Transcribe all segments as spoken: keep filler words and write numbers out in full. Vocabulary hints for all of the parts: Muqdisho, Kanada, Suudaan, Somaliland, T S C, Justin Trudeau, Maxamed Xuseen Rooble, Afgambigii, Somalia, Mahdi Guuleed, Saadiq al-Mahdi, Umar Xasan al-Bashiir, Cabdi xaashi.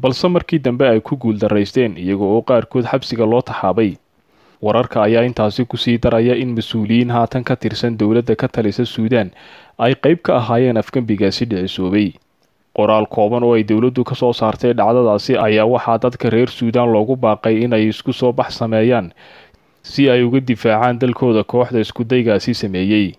balse markii dambe ay ku guuldaraysteen iyagoo qaarkood xabsiga loo taxaabay wararka ayaa intaasi ku sii daraya in masuuliyiin haatan ka tirsan dawladda ka talisa Suudaan ay qayb ka ahaayeen Afganbigaasi dhicisoobay qoraal kooban oo ay dawladdu ka soo saartay dhacdadaasi ayaa waxaa dadka reer Suudaan loogu baaqay in ay isku soo baxsameeyaan si ay uga difaacaan dalkooda kooxda iskudaygaasi sameeyay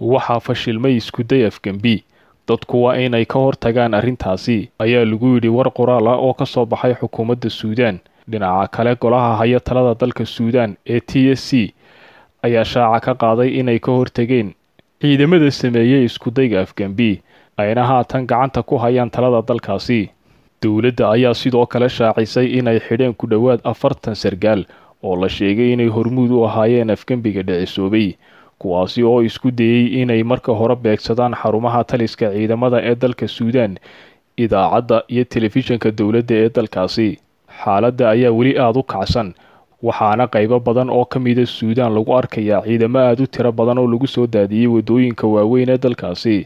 waxaa fashilmay iskuday Afganbi dadku waa inay ka hortagaan arrintaasi ayaa lagu yidhi war qoraal ah oo ka soo baxay xukuumadda Suudaan dhinaca kale golaha haya talada dalka Suudaan ee T S C ayaa shaaca ka qaaday inay ka hortageen ciidamada sameeyay iskudayga Afganbi ayna haatan gacanta ku hayaan talada dalkaasi dawladda ayaa sidoo kale shaacisay inay xidheen ku dhawaad afartan sargaal oo la sheegay inay hormuud u ahaayeen Afganbiga dhicisoobay kuwaasi oo isku dayay inay marka hore beegsadaan xarumaha taliska ciidamada ee dalka Suudaan idaacadda iyo telefishinka dawladda ee dalkaasi xaaladda ayaa wali aad u kacsan waxaana qaybo badan oo ka mid ah Suudaan lagu arkayaa ciidamo aad u tiro badan oo lagu soo daadiyay wadooyinka waaweyn ee dalkaasi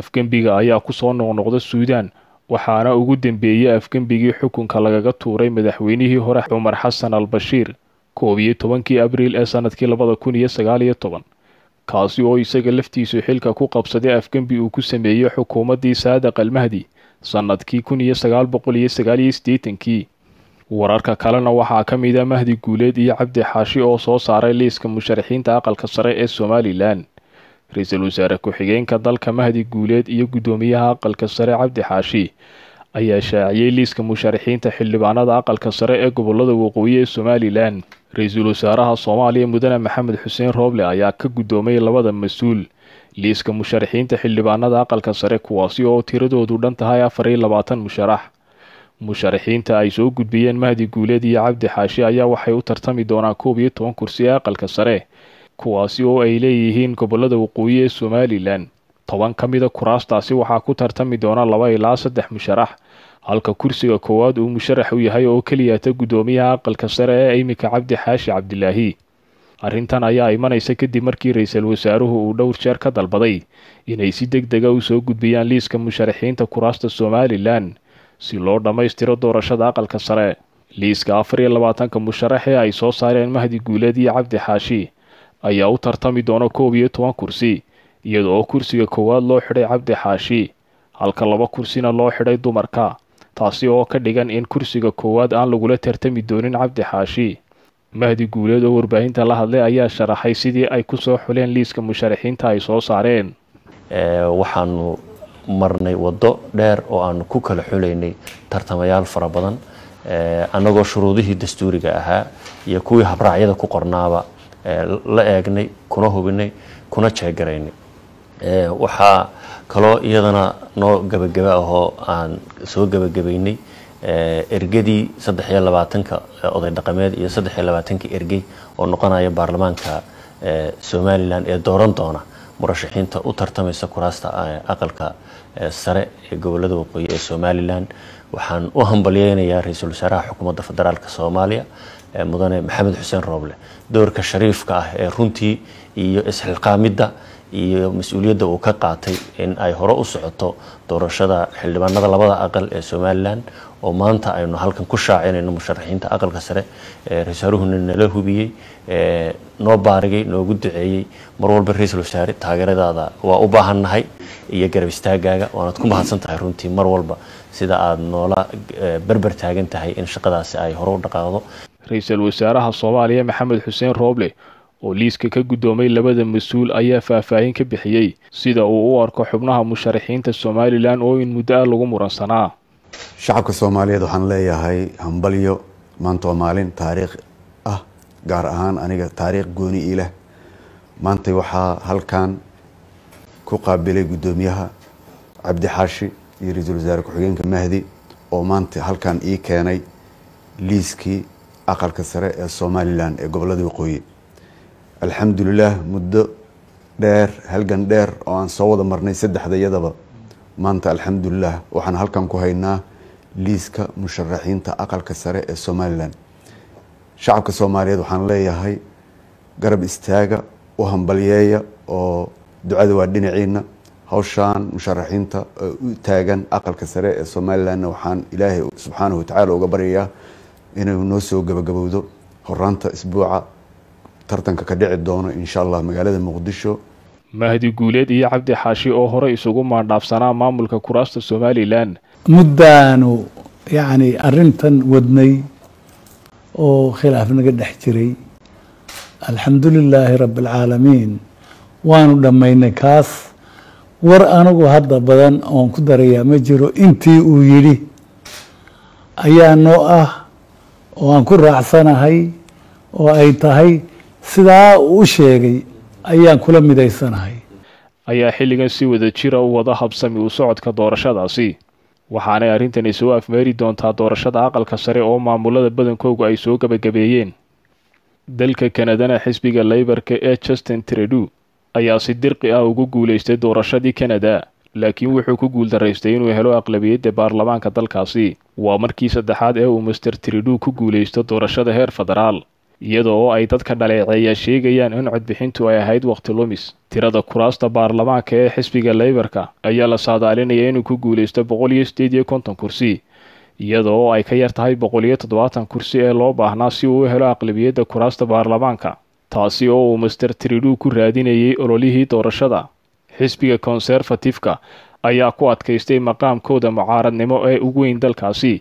Afganbiga ayaa ku soo noqnoqda Suudaan waxaana ugu dambeeyay Afganbigii xukunka lagaga tuuray madaxweynihii hore Umar Xasan al-Bashiir koob iyo tobankii abriil ee sanadkii laba kun iyo sagaal iyo toban kaasi oo isaga laftiisu xilka ku qabsaday Afganbi uu ku sameeyay xukuumaddii Saadiq al-Mahdi sanadkii kun iyo sagaal boqol iyo sagaal iyo siddeetan wararka kalena waxaa ka mid ah Mahdi Guuleed iyo Cabdi xaashi oo soo saaray liiska musharaxiinta aqalka sare ee Somaliland ra'iisul wasaare ku xigeenka dalka Mahdi Guuleed iyo gudoomiyaha aqalka sare Cabdi xaashi ayaa shaaciyay liiska musharaxiinta xildhibaanada aqalka sare ee gobolada waqooyi ee Somaliland ra'iisul wasaaraha Soomaaliya mudane Maxamed Xuseen Rooble ayaa ka gudoomay labada mas'uul liiska musharaxiinta xildhibaanada aqalka sare kuwaasi oo tiradoodu dhan tahay afar iyo labaatan musharax musharaxiinta ay soo gudbiyeen Mahdi Guuleed iyo Cabdi xaashi ayaa waxay u tartami doonaan koob iyo toban kursi aqalka sare kuwaasi oo ay leeyihiin gobolada waqooyi ee Somaliland toban ka mid ah kuraastaasi waxaa ku tartami doona laba ilaa saddex musharax halka kursiga koowaad uu musharax u yahay oo kaliya ta gudoomiyaha aqalka sare ee Imika Cabdi xaashi Cabdilaahi arrintan ayaa imanaysa kadib markii ra'iisul wasaaruhu uu dhowr jeer ka dalbaday inay si degdeg ah u soo gudbiyaan liiska musharaxiinta kuraasta Somaliland si loo dhamaystiro doorashada aqalka sare liiska afar iyo labaatanka musharax ee ay soo saareen Mahdi Guuleed iyo Cabdi xaashi ayaa u tartami doona koob iyo toban kursi iyadoo kursiga koowaad loo xidhay Cabdi xaashi halka laba kursina loo xidhay dumarka taasi oo ka dhigan in kursiga koowaad aan lagula tartami doonin Cabdi xaashi Mahdi Guuleed oo warbaahinta la hadlay ayaa sharaxay sidii ay ku soo xuleen liiska musharaxiinta ay soo saareen ee waxaanu marnay wado dheer oo aan ku kala xuleynay tartamayaal fara badan ee anagoo shuruudihii dastuuriga ahaa iyo kuwii habraacyada ku qornaaba la eegnay kuna hubinay kuna jeegaraynay ee waxa kala iyadana noo gabagaba ah aan soo gabagabaynay ee ergadii saddex iyo labaatanka oday dhaqameed iyo saddex iyo labaatanka ergay oo noqonaya baarlamaanka ee Soomaaliland ee dooran doona murashaxiinta u tartamaysa kuraasta aqalka sare ee gobolada waqooyi ee Soomaaliland waxaan u hambaliyeynayaa ra'iisul wasaaraha xukuumadda federaalka Soomaaliya mudane Maxamed Xuseen Rooble doorka shariifka ah ee runtii iyo isxilqaamida iyo mas'uuliyadda uu ka qaatay in ay hore u socoto doorashada xildhibaanada labada aqal ee Soomaaliland oo maanta aynu halkan ku shaacinayno musharaxiinta aqalka sare ee ra'iisaluhuna nala hubiyay ee noo baarigay noogu duceeyay mar walba ra'iisul wasaare taageeradaada waa u baahannahay iyo garab istaagaaga waanad ku mahadsantahay runtii mar walba sida aad noola berber taagan tahay in shaqadaasi ay hore u dhaqaaqdo ra'iisul wasaaraha Soomaaliya Maxamed Xuseen Rooble oo liiska ka gudoomay labada mas'uul ayaa faahfaahin ka bixiyay sida uu u arko xubnaha musharaxiinta Soomaaliland oo in muddo lagu muransanaa shacabka Soomaaliyeed waxaan leeyahay hambalyo maanta waa maalin taariikh ah gaar ahaan aniga taariikh gooni ii leh maanta waxaa halkan ku qaabilay gudoomiyaha Cabdi xaashi iyo ra'iisul wasaare ku xigeenka Mahdi oo maanta halkan ii keenay liiskii aqalka sare ee Somaliland ee gobolada waqooyi alhamdulillah muddo dheer halgan dheer oo aan soo wada marnay saddexda iyadaba maanta alhamdulillah waxaan halkan ku haynaa liiska musharaxiinta aqalka sare ee Somaliland shacabka Soomaaliyeed waxaan leeyahay garab istaaga oo hambalyeeya oo ducada waa dhinaciina hawshan musharaxiinta u taagan aqalka sare ee Somaliland waxaan Ilaahay subhanahu wa ta'ala uga baryaa inuu noo soo gabagabowdo horraanta isbuuca tartanka ka dhici doono insha Allah magaalada Muqdisho mahdi guuleed iyo Cabdi xaashi oo hore isugu maandhaafsanaa maamulka kuraasta Somaliland muddaanu yaani arintan wadnay oo khilaaf naga dhex jiray alhamdulillah rabbil alamin waanu dhamaynay kaas war anagu hadda badan oon ku darayaa ma jiro intii uu yiri ayaa noo ah oo aan ku raacsanahay oo ay tahay sida uu sheegay ayaan kula midaysanahay ayaa xilligan si wada jira u wada habsami u socodka doorashadaasi waxaanay arintani soo afmeeri doontaa doorashada aqalka sare oo maamulada badankoodu ay soo gabagabeeyeen dalka Kanadana xisbiga Labour-ka ee Justin Trudeau ayaa si dirqi ah ugu guuleystay doorashadii Kanada laakiin wuxuu ku guuldareystay inuu helo aqlabiyadda baarlamaanka dalkaasi waa markii saddexaad ee uu Mister Trudeau ku guuleystay doorashada heer federaal iyadoo ay dadka dhaleeceeya sheegayaan in codbixintu ay ahayd waqti lumis tirada kuraasta baarlamaanka ee xisbiga Labour-ka ayaa la saadaalinaya inuu ku guuleystay boqol iyo siddeed iyo konton kursi iyadoo ay ka yartahay boqol iyo toddobaatan kursi ee loo baahnaa si uu helo aqlabiyadda kuraasta baarlamaanka taasi oo Mister Trudeau ku raadinayay ololihii doorashada xisbiga Conservative-ka ayaa ku adkaystay maqaamkooda mucaaradnimo ee ugu weyn dalkaasi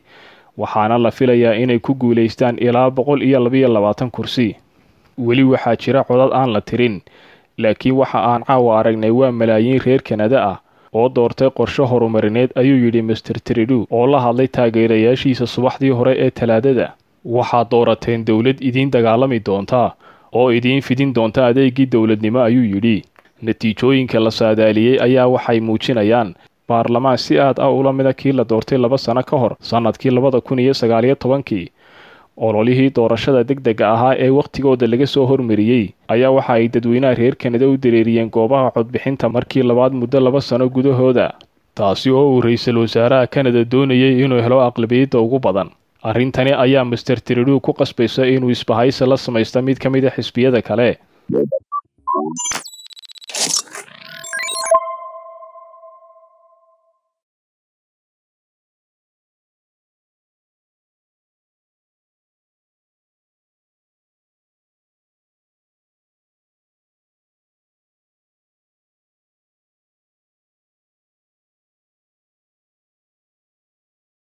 waxaana la filayaa inay ku guuleystaan ilaa boqol iyo laba iyo labaatan kursi weli waxaa jira codad aan la tirin laakiin waxa aan caawa aragnay waa malaayiin reer Kanada ah oo doortay qorshe horumarineed ayuu yidhi Mister Trudeau oo la hadlay taageerayaashiisa subaxdii hore ee Talaadada waxaa doorateen dawlad idiin dagaalami doonta oo idiin fidin doonta adeegii dawladnimo ayuu yidhi natiijooyinka la saadaaliyay ayaa waxay muujinayaan baarlamaan si aad ah ula mid ah kii la doortay laba sano ka hor sanadkii laba kun iyo sagaal iyo toban ololihii doorashada degdega ahaa ee waqtigooda laga soo hormariyay ayaa waxa ay dadweynaha reer Kanada u direeriyeen goobaha codbixinta markii labaad muddo laba sano gudahooda taasi oo uu ra'iisul wasaaraha Kanada doonayay inuu helo aqlabiyadda ugu badan arintani ayaa Mister Trudeau ku qasbaysa inuu isbahaysi la sameeyo mid ka mid ah xisbiyada kale